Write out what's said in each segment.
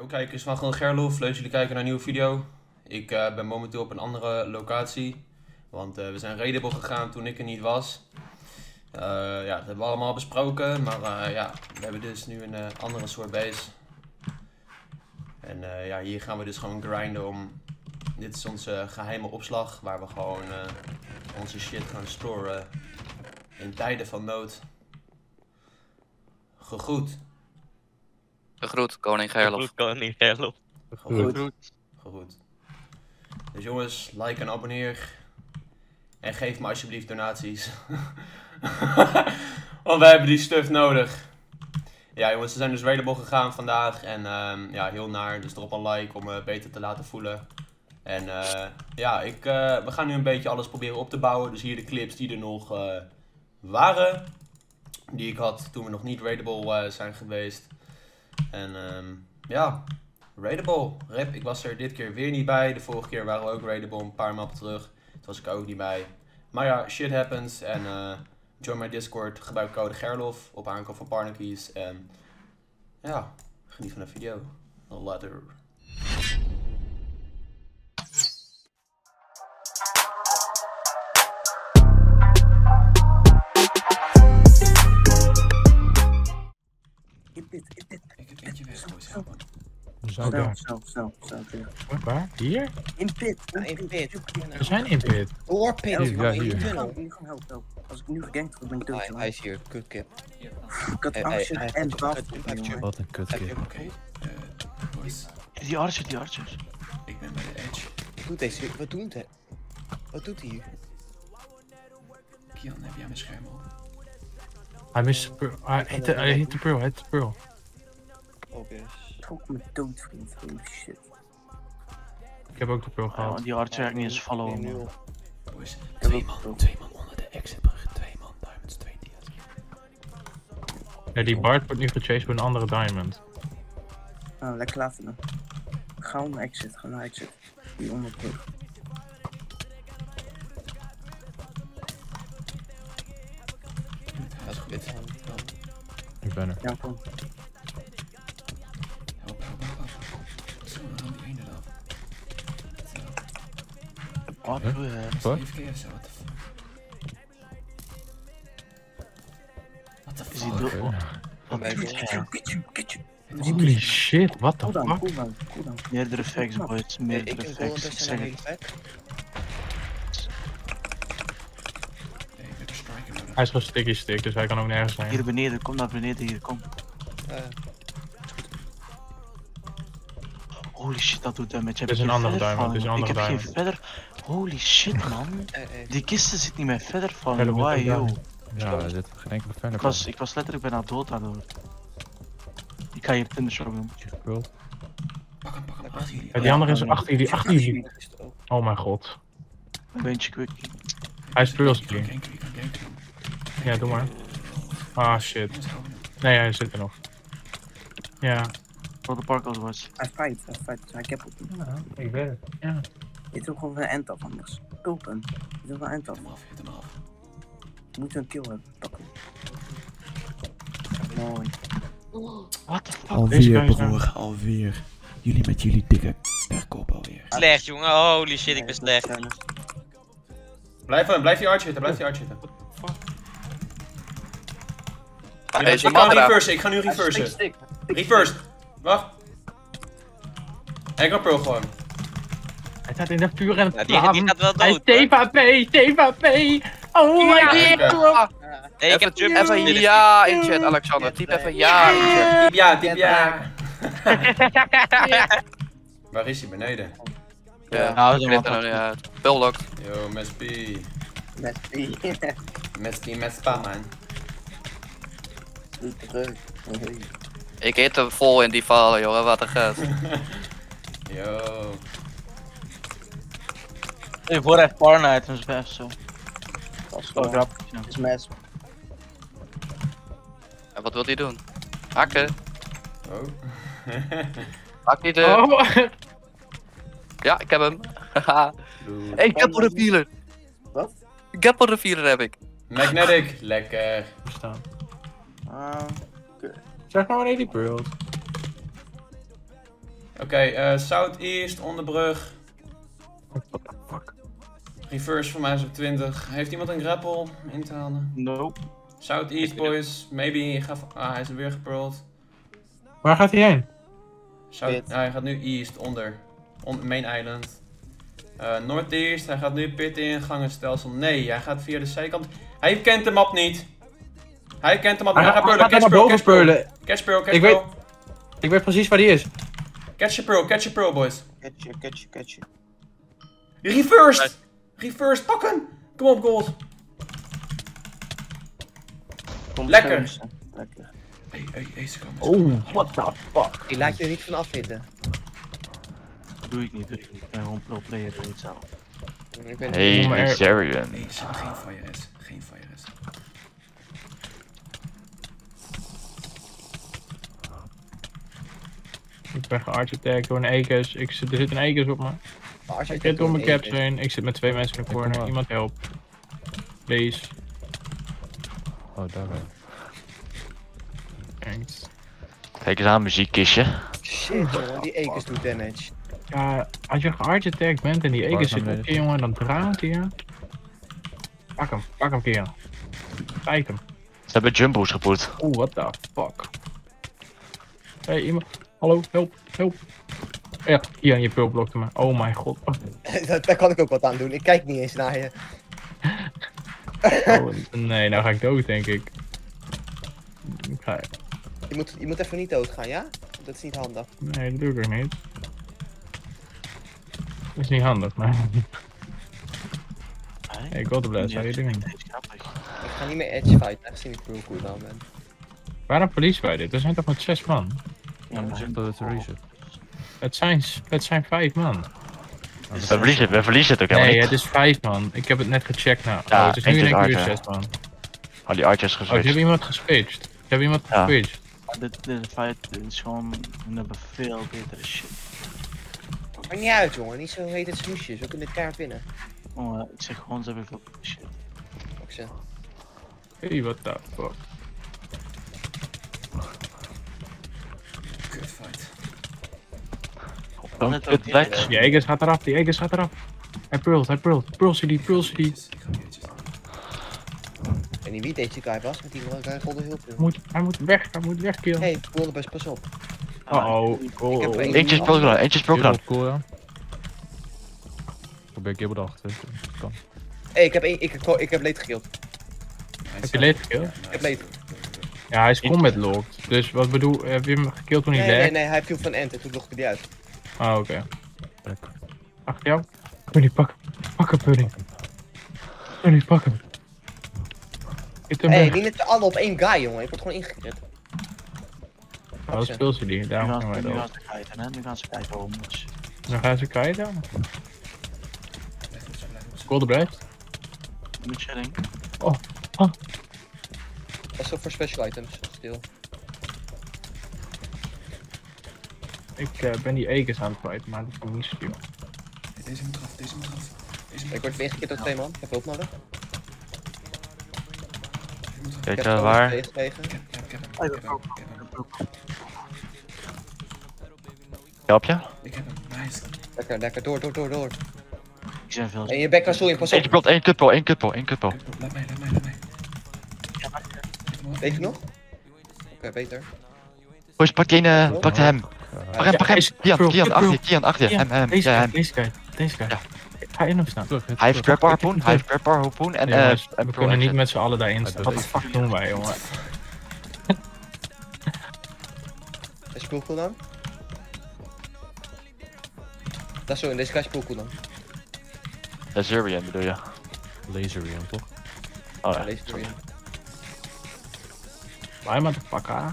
Yo kijkers van Gewoon Gerlof, leuk jullie kijken naar een nieuwe video. Ik ben momenteel op een andere locatie, want we zijn raidable gegaan toen ik er niet was. Ja, dat hebben we allemaal besproken, maar ja, we hebben dus nu een andere soort base. En ja, hier gaan we dus gewoon grinden om... Dit is onze geheime opslag, waar we gewoon onze shit gaan storen in tijden van nood. Gegroet. Gegroet, koning Gerlof. Gegroet, koning Gerlof. Gegroet. Gegroet. Dus jongens, like en abonneer. En geef me alsjeblieft donaties. Want wij hebben die stuff nodig. Ja jongens, we zijn dus raidable gegaan vandaag. En ja, heel naar. Dus drop een like om me beter te laten voelen. En ja, we gaan nu een beetje alles proberen op te bouwen. Dus hier de clips die er nog waren. Die ik had toen we nog niet raidable zijn geweest. En ja, raidable. Rip, ik was er dit keer weer niet bij. De vorige keer waren we ook raidable, een paar mappen terug. Toen was ik ook niet bij. Maar ja, shit happens. En join mijn Discord, gebruik code Gerlof op aankoop van Parnakies. En ja, geniet van de video. Later. Zo, daar. Zo. Waar? Hier? In pit. We zijn in pit. Door pit. Ja, hier. Help. Als ik nu gedenkt word, ben ik dood. Hij is hier, kutkip. Cut archer en 12. Wat een kutkip. Oké. Die archers. Ik ben bij de edge. Wat doet hij hier? Kian, heb jij mijn scherm op? Hij mist de pearl. Hij hit de pearl, Obvious. Ook mijn dood, vriend. Holy shit. Ik heb ook de pearl gehaald. Die hard werkt niet eens vallen. Twee man onder de exitbrug. Twee man diamonds, twee dia's. Ja, die Bart wordt nu gechased door een andere diamond. Nou, lekker laten dan. Ga naar exit. Die onderbrug. Dat is goed. Ik ben er. Ja, kom. Wat? Wat? Wat? Holy shit, wat de fuck? Meerdere facts, boys, meerdere facts. Ik zeg het. Hij is gewoon sticky stick, dus hij kan ook nergens zijn. Hier beneden, kom naar beneden, hier, kom. Holy shit, dat doet damage. Het is een andere duim, ik heb geen verder. Holy shit, man. Die kisten zitten niet meer verder van. Why, yo. Ja, er zit geen enkele verder. Ik was letterlijk bijna dood aan door. Ik ga hier Thunderstruck doen. Pak hem, achter die andere is achter jullie. Oh mijn god. Een beetje quick. Hij is pearl spring. Ja, doe maar. Ah, shit. Nee, hij zit er nog. Ja. Wat de parkhouse was. Hij fight. Hij cap op. Ja, ik weet het. Ja. Dit is ook gewoon een end af anders. Kopen. Dit is wel een end af. Hit hem af. We moeten een kill hebben. Pakken. Mooi. What the fuck? Alweer broer, alweer. Jullie met jullie dikke kop alweer. Slecht jongen, holy shit, ik ben slecht. Blijf die arch zitten. What the fuck? Ja, ik ga nu reversen. Reverse. Wacht. Hij kan pearl gewoon. Hij staat in de vuur en het plan. Die gaat wel dood. TVP. Oh my god. Nee, ik heb jump even ja in chat, Alexander. Typ even ja in chat. Typ ja. Waar is hij? Beneden. Ja, nou, dat is een Bullocked. Yo, Mespi, man. Ik hit hem vol in die vallen, joh, wat een gast. Yo. Ik word echt Parna uit ons best, zo. Dat is wel grappig. Het is mes. En wat wil hij doen? Hakken. Oh. Hak niet de. Oh. Ja, ik heb hem. Haha. Hey, Gapple Revealer. Wat? Gapple Revealer heb ik. Magnetic. Lekker. Verstaan. Zeg maar wanneer die pearls. Oké, Southeast, onderbrug. What the fuck? Reverse voor mij is op 20. Heeft iemand een grapple in te halen? Nope. Southeast boys, maybe. Ah, hij is weer gepearled. Waar gaat hij heen? Hij gaat nu east, onder. Main island. Northeast, hij gaat nu pit in, gangenstelsel. Nee, hij gaat via de zijkant. Hij kent de map niet. Hij kent de map niet. Hij gaat pearlen, catch pearl, catch pearl. Catch pearl, catch pearl. Ik weet precies waar die is. Catch your pearl boys. Catch you. Reversed! Reverse, pak hem! Kom op, gold! Lekker! Hey, ze komen. Oh, what the fuck? Die laat je er niet van afhitten. Doe ik niet. Ik ben gewoon pro-player in het zaal. Hey, Nixerian. Nee, geen fire-res. Ik ben gearchitect door een Ekes. Er zit een Ekes op me. Ik zit door mijn caps heen. Ik zit met 2 mensen in de corner. Iemand help. Please. Oh, daar ben ik. Thanks. Kijk eens aan, muziekkistje. Shit, jongen, die Ekes doet damage. Ja, als je gearchitect bent en die Ekes zit op je, jongen, dan draait hij. Pak hem, kerel. Kijk hem. Ze hebben jumbo's gepoet. Oeh, what the fuck. Hey, iemand. Hallo, help. Ja, hier aan je pearl blokte me. Oh mijn god. Daar kan ik ook wat aan doen, ik kijk niet eens naar je. Oh, nee, nou ga ik dood denk ik. Je moet even niet dood gaan, ja? Dat is niet handig. Nee, dat doe ik ook niet. Dat is niet handig, maar... Hey, godbless, hou je ding in. Ik ga niet meer edge fighten, aangezien ik pearl cooldown ben. Waarom police wij dit? Er zijn toch met 6 man? Ja, maar dat het reset. Het zijn 5 man. We verliezen het ook helemaal. Nee, het is 5 man. Ik heb het net gecheckt nou. Ja, oh, het is nu in een uur 6 man. Oh, die archers geswitcht. Oh, ik heb iemand geswitcht. Ja, dit fight is gewoon nummer veel betere shit. Maakt niet uit jongen, niet zo heet het smoesjes. We kunnen dit kaart winnen. Oh, ik zeg gewoon ze hebben veel betere shit. Ook zo. Hey, what the fuck. Die Aegis gaat eraf, Hij pearlt, Pearl City. En die wie deze guy was, want die wilde heel veel. Hij moet weg, kill. Hey, pearl best, pas op. Oh. Eentje is broken. Cool, ja. Probeer kill erachter. Hey, ik heb late gekillt. Heb je late gekillt? Ik heb late. Ja, hij is combat locked. Dus wat bedoel, heb je hem gekillt toen hij lag? Nee, hij viel van end en toen logde hij uit. Ah, oké. Achter jou? Pudding, pak hem, Pudding. Pudding, pak hem. Hey, die net alle op één guy, jongen. Ik word gewoon ingekrit. Oh, dat speelt ze die. Daarom gaan wij dat. Nu gaan ze kiten. Golden blijft. Moet shedding. Oh. Dat is ook voor special items, stil. Ik ben die Aegis aan het fighten, maar dat kan niet sturen. Deze moet eraf. Ik word weer gekeerd door 2 man, ik heb hulp nodig. Kijk waar. Ik heb hem. Help je? Ik heb hem, nice. Lekker, door. Ik zijn veel. En je bek naar Soul in, pas op. Eén kuppel. Laat mij. Weet je nog? Oké, beter. Boys, pakte hem. Pak hem. Dian, achter je. Hem. Deze guy. Ja. Ga in hem staan. Hij heeft crap harpoen en... we kunnen niet met z'n allen daarin staan. Wat de fuck doen wij, jongen? Is je poolkoel dan? Sorry, deze guy is poolkoel dan. Lazurian bedoel je? Lazurian, toch? Oh ja, Lazurian. Wij maar de fuck aan.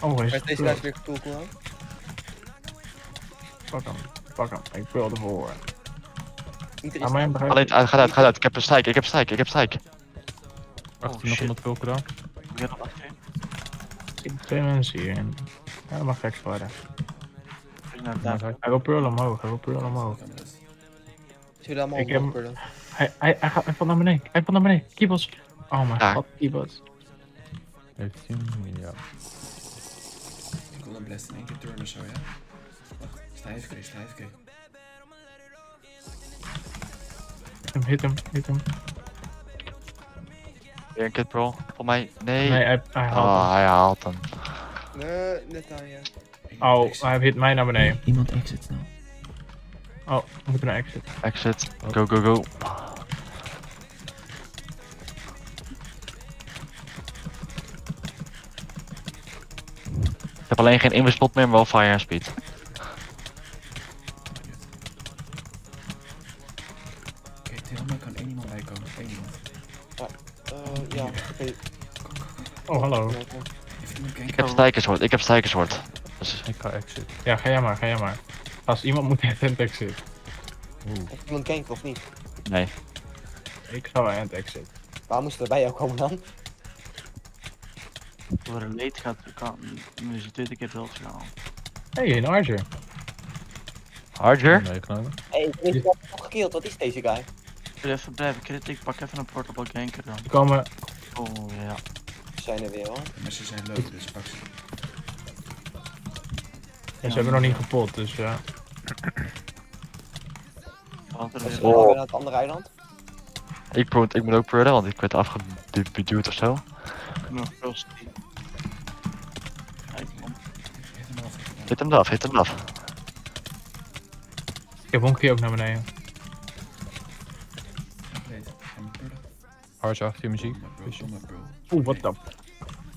Oh, hij is deze weer cool aan. Pak hem. Ik wil ervoor. Alleen, gaat uit. Ik heb strike. Wacht, nog iemand pulken dan? Ik heb nog achterin. Ik heb 2 mensen hierin. Ja, dat mag gek worden. Hij wil pearl omhoog, Zullen we allemaal pearlen? Hij gaat even naar beneden. Kiebels. Oh mijn god, kiebels. 15 miljoen. wel een bless in één keer turn of zo, ja? Wacht, sta even. Hit hem. Weer een kit, bro. Volgens mij, nee, hij haalt hem. Nee, net aan je. Oh, hij hit mij naar beneden. Iemand exit snel. Nou. Oh, we moeten naar exit. Exit, go. Ik heb alleen geen inwispot meer, maar wel fire en speed. Oké, Tilma, kan één iemand bijkomen. Ja, oké. Oh, hallo. Ik heb stijkerswoord. Dus... Ik ga exit. Ja, ga jij maar. Als iemand moet naar hand exit. Heeft iemand gank of niet? Nee. Ik ga wel hand exit. Waar moesten we bij jou komen dan? Door een leed gaat de tweede keer wel snel. Hey, een Archer. Archer? Hey, ik ben nog gekillt, wat is deze guy? Ik wil even blijven critiek, pak even een portable ganker dan. Die komen. Oh ja. Ze zijn er weer hoor. Maar ze zijn leuk, dus pak ze. En ze hebben nog niet gepot, dus ja. Gaan we naar het andere eiland? Ik moet ook purden, want ik werd afgeduwd ofzo. Hit hem af. Ik heb Honky ook naar beneden. Hard achter je muziek. Oeh, wat dan?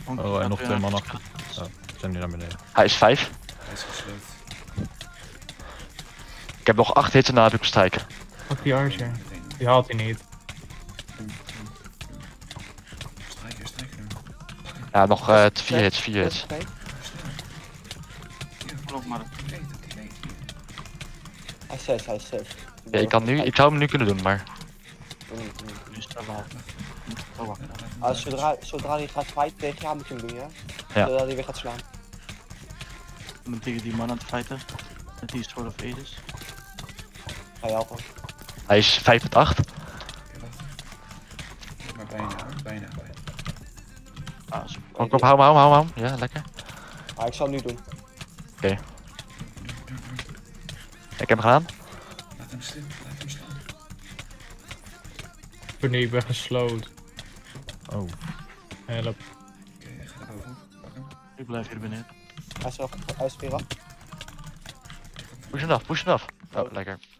Oh, en nog twee man achter. Oh, zijn nu naar beneden. Hij is 5. Hij is gesloten. Ik heb nog 8 hits en daarna heb ik strijken. Fuck die Archer. Die haalt hij niet. Ja, nog 4 hits. Hij is 6, hij is 6. Ja, ik zou hem nu kunnen doen, maar... Zodra hij gaat fighten tegen jou moet je hem doen, ja? Zodra hij weer gaat slaan. Ik ben tegen die man aan het fighten. Met die Sword of Aegis. Ga je helpen? Hij is 5 met 8. Maar bijna. Kom, hou hem. Ja, lekker. Ah, ik zal het nu doen. Oké. Ik heb hem gedaan. Laat hem slaan. Ik ben gesloten. Oh. Help. Oké, ga er boven. Pak hem. Ik blijf hier beneden. Hij is weer af. Push hem af. Oh, lekker.